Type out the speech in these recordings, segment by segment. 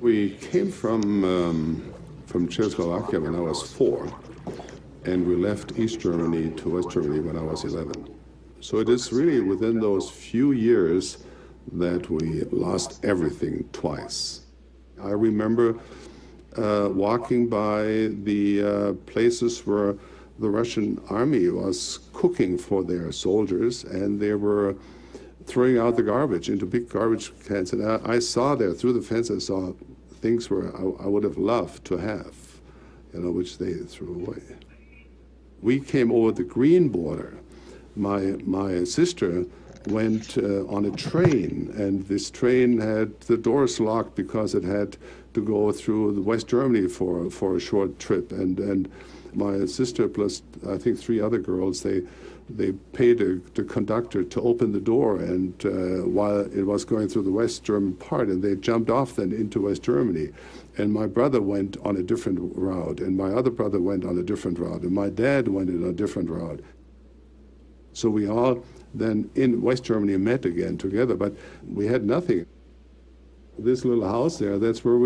We came from Czechoslovakia when I was 4, and we left East Germany to West Germany when I was 11. So it is really within those few years that we lost everything twice. I remember walking by the places where the Russian army was cooking for their soldiers, and they were throwing out the garbage into big garbage cans. And I saw there, through the fence, I saw things where I would have loved to have, you know, which they threw away. We came over the green border. My sister went on a train, and this train had the doors locked because it had to go through West Germany for a short trip. And my sister plus, I think, 3 other girls, they paid the conductor to open the door, and while it was going through the West German part, and they jumped off then into West Germany. And my brother went on a different route, and my other brother went on a different route, and my dad went on a different route. So we all then in West Germany met again together, but we had nothing. This little house there, that's where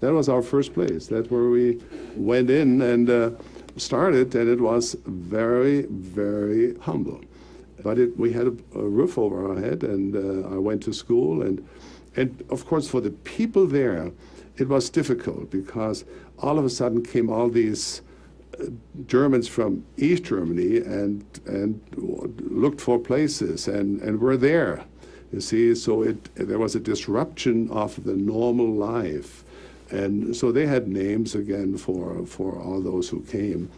that was our first place. That's where we went in and started, and it was very, very humble. But we had a roof over our head, and I went to school, and of course for the people there, it was difficult because all of a sudden came all these Germans from East Germany and looked for places and were there, you see. So there was a disruption of the normal life, and so they had names again for all those who came.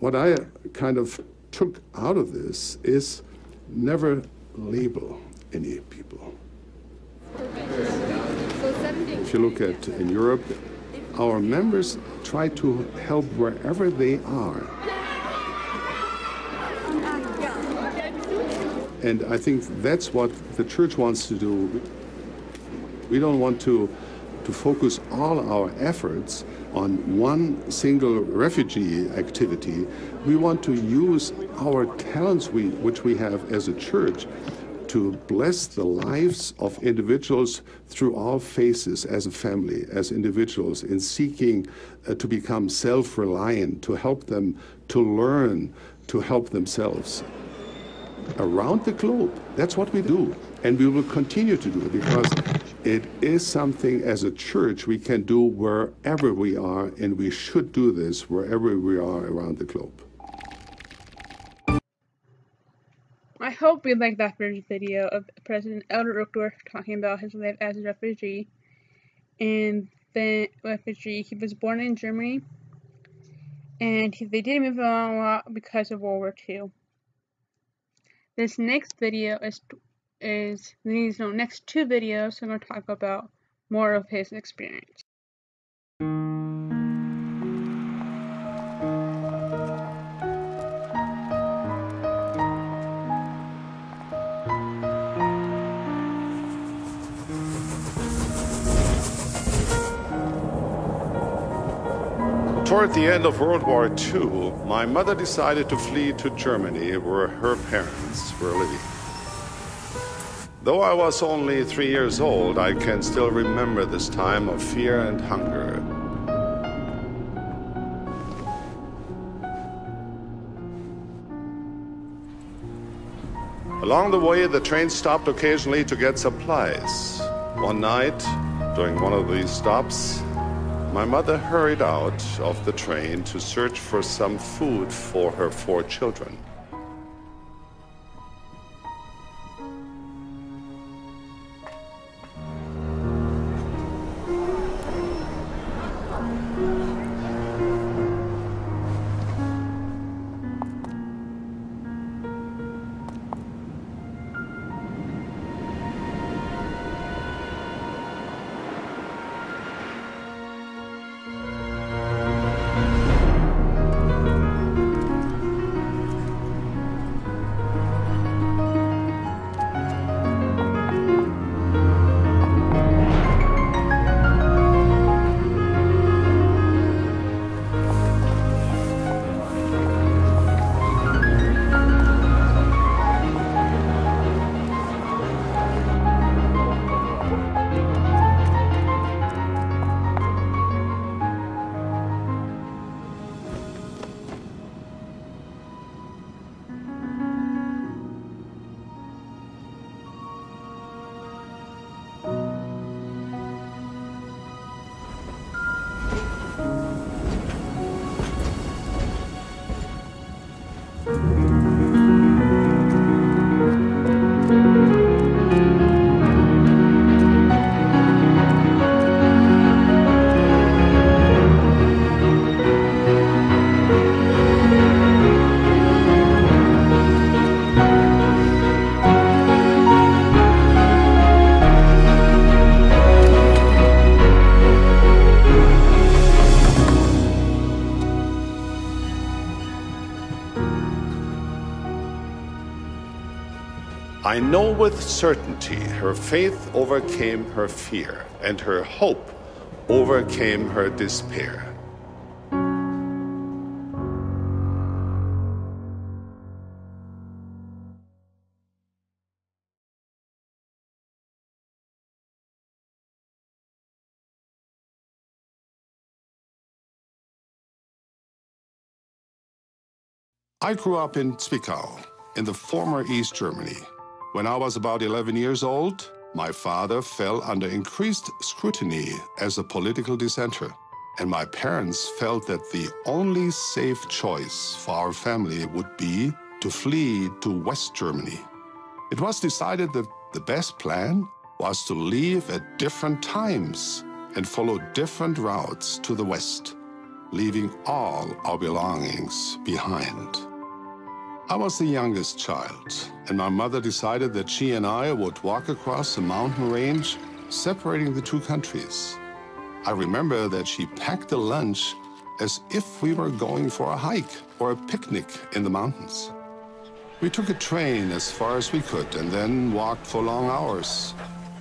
What I kind of took out of this is never label any people. If you look at in Europe, our members try to help wherever they are. And I think that's what the church wants to do. We don't want to focus all our efforts on one single refugee activity. We want to use our talents which we have as a church to bless the lives of individuals through all phases, as a family, as individuals, in seeking to become self-reliant, to help them to learn, to help themselves. Around the globe, that's what we do, and we will continue to do it, because it is something as a church we can do wherever we are, and we should do this wherever we are around the globe. I hope you liked that first video of President Albert Uchtdorf talking about his life as a refugee. And then he was born in Germany, and they didn't move along a lot because of World War II. This next video is these next 2 videos. I'm going to talk about more of his experience. Toward the end of World War II, my mother decided to flee to Germany, where her parents were living. Though I was only 3 years old, I can still remember this time of fear and hunger. Along the way, the train stopped occasionally to get supplies. One night, during one of these stops, my mother hurried out of the train to search for some food for her 4 children. I know with certainty her faith overcame her fear, and her hope overcame her despair. I grew up in Zwickau, in the former East Germany. When I was about 11 years old, my father fell under increased scrutiny as a political dissenter, and my parents felt that the only safe choice for our family would be to flee to West Germany. It was decided that the best plan was to leave at different times and follow different routes to the West, leaving all our belongings behind. I was the youngest child, and my mother decided that she and I would walk across a mountain range separating the two countries. I remember that she packed a lunch as if we were going for a hike or a picnic in the mountains. We took a train as far as we could and then walked for long hours,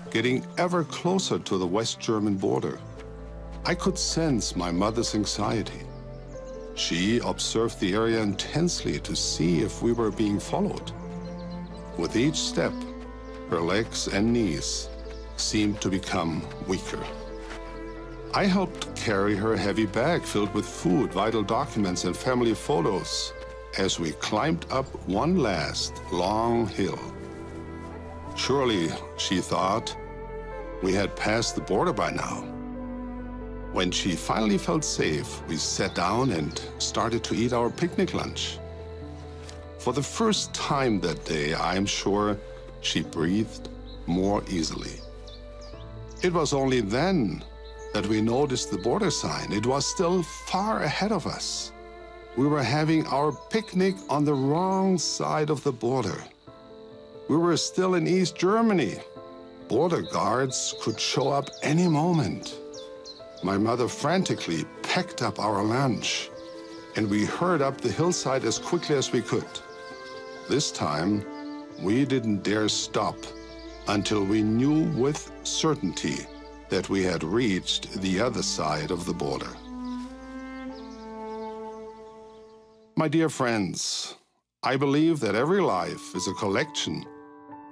getting ever closer to the West German border. I could sense my mother's anxiety. She observed the area intensely to see if we were being followed. With each step, her legs and knees seemed to become weaker. I helped carry her heavy bag filled with food, vital documents, and family photos as we climbed up one last long hill. Surely, she thought, we had passed the border by now. When she finally felt safe, we sat down and started to eat our picnic lunch. For the first time that day, I'm sure she breathed more easily. It was only then that we noticed the border sign. It was still far ahead of us. We were having our picnic on the wrong side of the border. We were still in East Germany. Border guards could show up any moment. My mother frantically packed up our lunch, and we hurried up the hillside as quickly as we could. This time, we didn't dare stop until we knew with certainty that we had reached the other side of the border. My dear friends, I believe that every life is a collection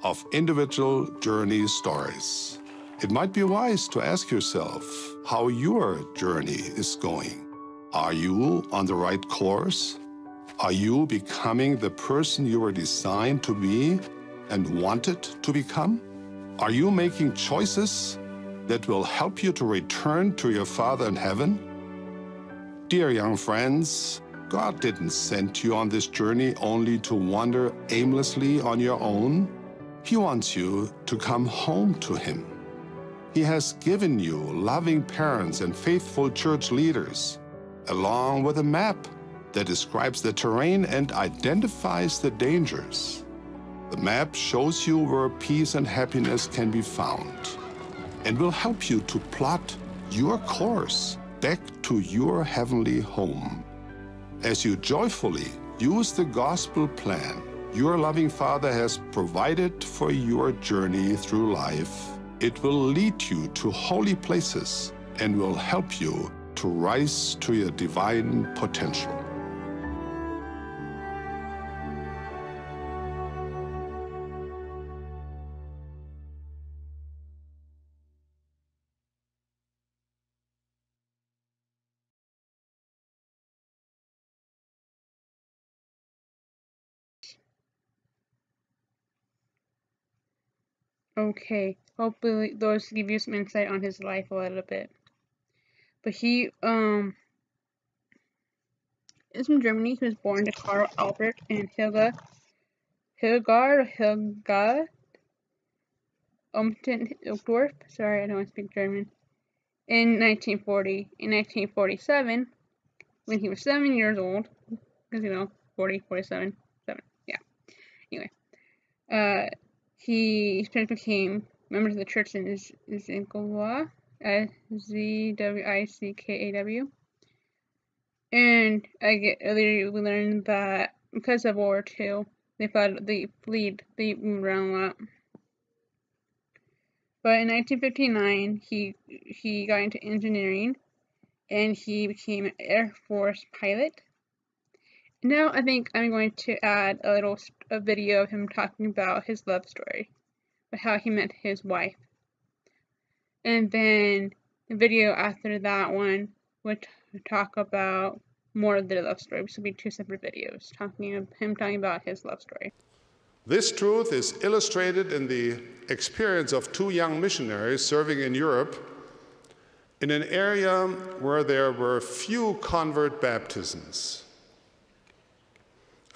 of individual journey stories. It might be wise to ask yourself how your journey is going. Are you on the right course? Are you becoming the person you were designed to be and wanted to become? Are you making choices that will help you to return to your Father in heaven? Dear young friends, God didn't send you on this journey only to wander aimlessly on your own. He wants you to come home to Him. He has given you loving parents and faithful church leaders, along with a map that describes the terrain and identifies the dangers. The map shows you where peace and happiness can be found and will help you to plot your course back to your heavenly home. As you joyfully use the gospel plan your loving Father has provided for your journey through life, it will lead you to holy places and will help you to rise to your divine potential. Okay. Hopefully, those give you some insight on his life a little bit. But he is from Germany. He was born to Karl Albert and Hilga Uchtdorf. Sorry, I don't want to speak German. In 1940. In 1947, when he was 7 years old, because, you know, 40, 47, 7, yeah. Anyway, his parents became members of the church in Zwickau, Zwickaw, and we learned that because of World War II, They ran a lot. But in 1959, he got into engineering, and he became an Air Force pilot. Now I think I'm going to add a video of him talking about his love story, but how he met his wife. And then the video after that one would talk about more of their love story. This will be two separate videos talking of him talking about his love story. This truth is illustrated in the experience of two young missionaries serving in Europe in an area where there were few convert baptisms.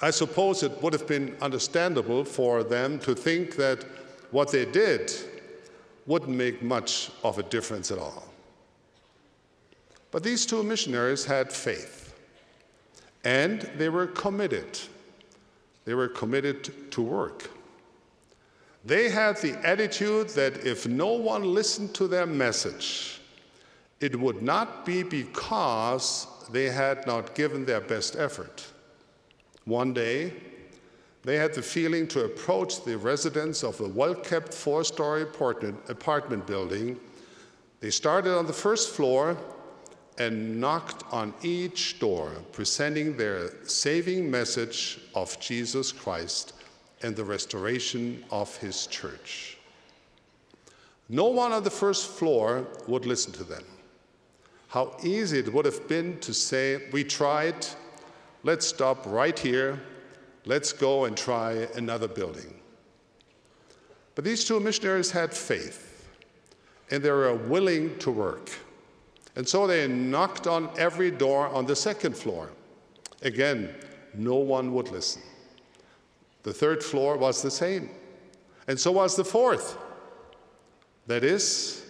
I suppose it would have been understandable for them to think that what they did wouldn't make much of a difference at all. But these two missionaries had faith, and they were committed. They were committed to work. They had the attitude that if no one listened to their message, it would not be because they had not given their best effort. One day, they had the feeling to approach the residents of a well-kept four-story apartment building. They started on the first floor and knocked on each door, presenting their saving message of Jesus Christ and the restoration of his church. No one on the first floor would listen to them. How easy it would have been to say, "We tried. Let's stop right here. Let's go and try another building." But these two missionaries had faith, and they were willing to work. And so they knocked on every door on the second floor. Again, no one would listen. The third floor was the same, and so was the fourth. That is,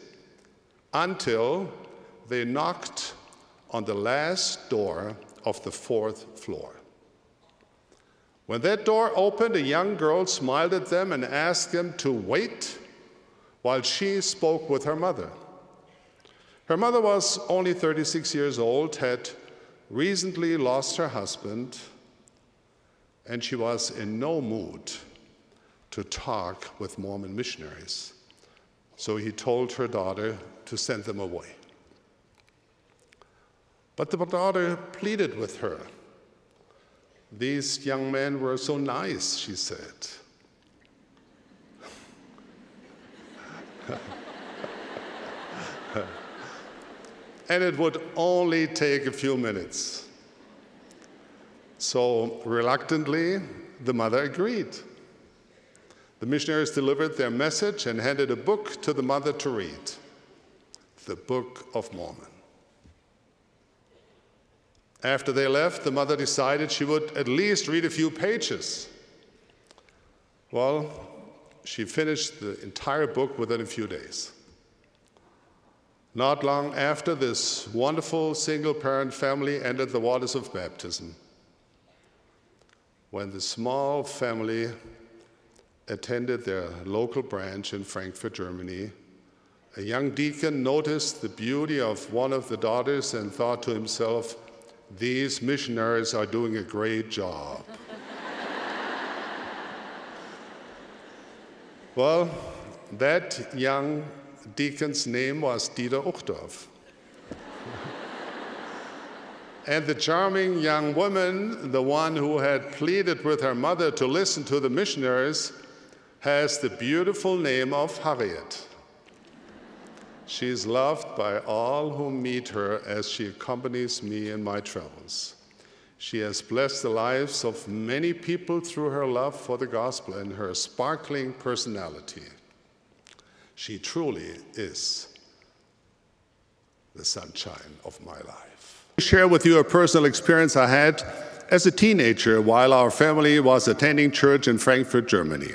until they knocked on the last door of the fourth floor. When that door opened, a young girl smiled at them and asked them to wait while she spoke with her mother. Her mother was only 36 years old, had recently lost her husband, and she was in no mood to talk with Mormon missionaries. So he told her daughter to send them away. But the daughter pleaded with her. "These young men were so nice," she said. And it would only take a few minutes. So reluctantly, the mother agreed. The missionaries delivered their message and handed a book to the mother to read, the Book of Mormon. After they left, the mother decided she would at least read a few pages. Well, she finished the entire book within a few days. Not long after, this wonderful single-parent family entered the waters of baptism. When the small family attended their local branch in Frankfurt, Germany, a young deacon noticed the beauty of one of the daughters and thought to himself, "These missionaries are doing a great job." Well, that young deacon's name was Dieter Uchtdorf. And the charming young woman, the one who had pleaded with her mother to listen to the missionaries, has the beautiful name of Harriet. She is loved by all who meet her as she accompanies me in my travels. She has blessed the lives of many people through her love for the gospel and her sparkling personality. She truly is the sunshine of my life. I share with you a personal experience I had as a teenager while our family was attending church in Frankfurt, Germany.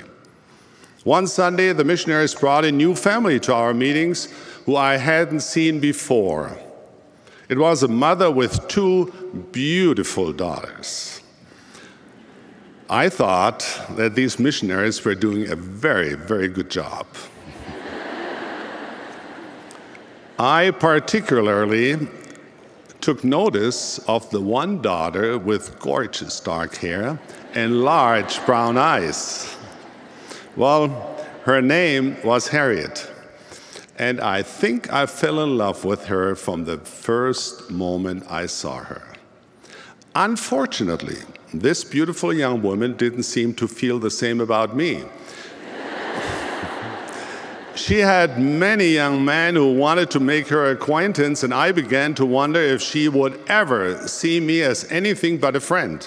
One Sunday, the missionaries brought a new family to our meetings who I hadn't seen before. It was a mother with two beautiful daughters. I thought that these missionaries were doing a very, very good job. I particularly took notice of the one daughter with gorgeous dark hair and large brown eyes. Well, her name was Harriet, and I think I fell in love with her from the first moment I saw her. Unfortunately, this beautiful young woman didn't seem to feel the same about me. She had many young men who wanted to make her acquaintance, and I began to wonder if she would ever see me as anything but a friend.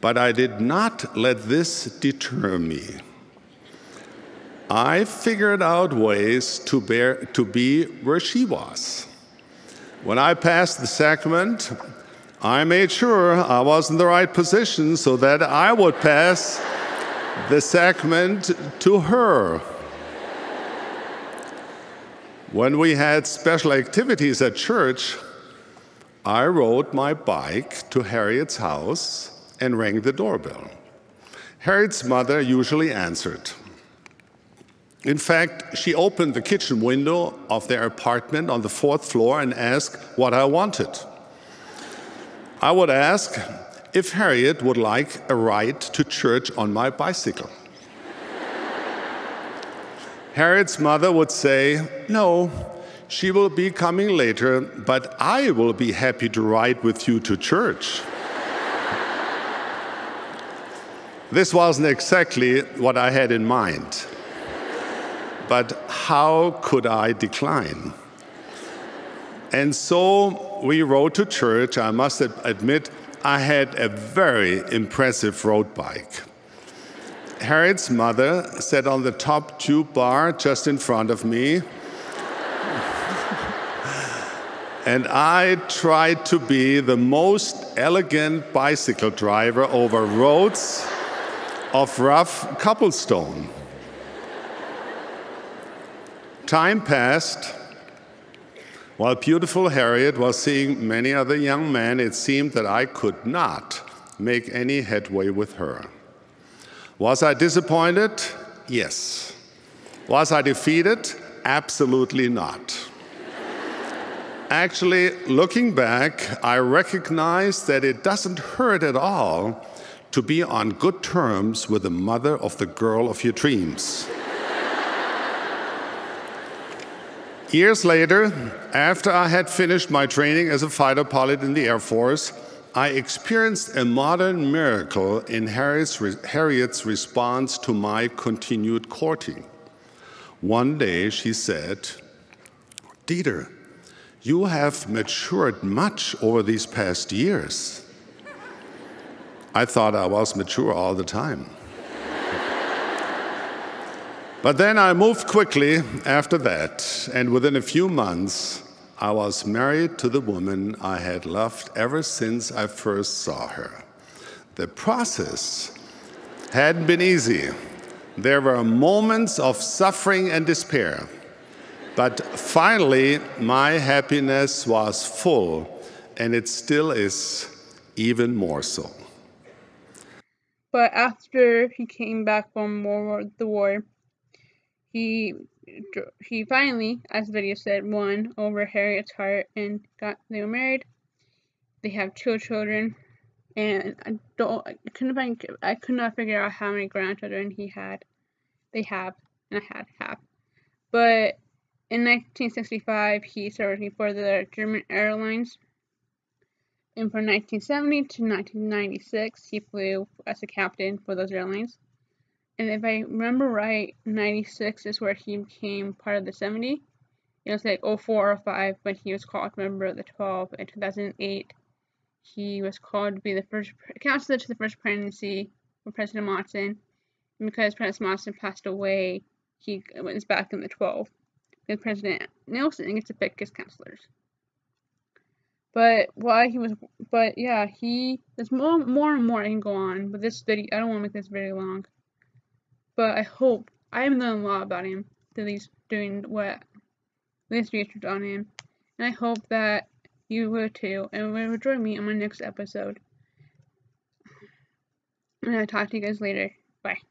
But I did not let this deter me. I figured out ways to be where she was. When I passed the sacrament, I made sure I was in the right position so that I would pass the sacrament to her. When we had special activities at church, I rode my bike to Harriet's house and rang the doorbell. Harriet's mother usually answered. In fact, she opened the kitchen window of their apartment on the 4th floor and asked what I wanted. I would ask if Harriet would like a ride to church on my bicycle. Harriet's mother would say, "No, she will be coming later, but I will be happy to ride with you to church." This wasn't exactly what I had in mind, but how could I decline? And so we rode to church. I must admit, I had a very impressive road bike. Harriet's mother sat on the top tube bar just in front of me, and I tried to be the most elegant bicycle driver over roads of rough cobblestone. Time passed. While beautiful Harriet was seeing many other young men, it seemed that I could not make any headway with her. Was I disappointed? Yes. Was I defeated? Absolutely not. Actually, looking back, I recognize that it doesn't hurt at all to be on good terms with the mother of the girl of your dreams. Years later, after I had finished my training as a fighter pilot in the Air Force, I experienced a modern miracle in Harriet's response to my continued courting. One day she said, "Dieter, you have matured much over these past years." I thought I was mature all the time. But then I moved quickly after that, and within a few months, I was married to the woman I had loved ever since I first saw her. The process hadn't been easy. There were moments of suffering and despair. But finally, my happiness was full, and it still is, even more so. But after he came back from the war, he finally, as the video said, won over Harriet's heart and they were married. They have 2 children, and I could not figure out how many grandchildren they have. But in 1965, he started working for the German Airlines, and from 1970 to 1996, he flew as a captain for those airlines. And if I remember right, 96 is where he became part of the 70. It was like 04 or 05 when he was called member of the 12. In 2008, he was called to be the first counselor to the first presidency for President Monson. And because President Monson passed away, he was back in the 12. And President Nelson gets to pick his counselors. There's more and more I can go on. But this video, I don't want to make this very long. But I hope I have learned a lot about him through this research on him, and I hope that you will too, and will join me on my next episode. And I'll talk to you guys later. Bye.